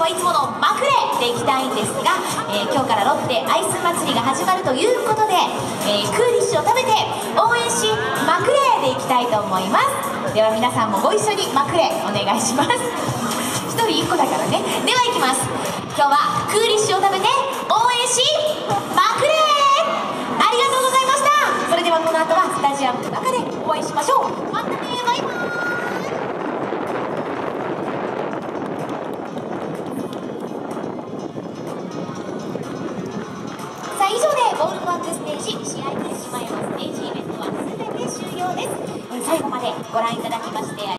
はいつものまくれでいきたいんですが、今日からロッテアイス祭りが始まるということで、クーリッシュを食べて応援しまくれでいきたいと思います。では皆さんもご一緒にまくれお願いします。1人1個だからね。ではいきます。今日はクーリッシュを食べて応援しまくれ。ありがとうございました。それではこの後はスタジアムの中でお会いしましょう。またね、バイバイ。ボールワンツーステージ、試合開始前のステージイベントは全て終了です。最後までご覧いただきまして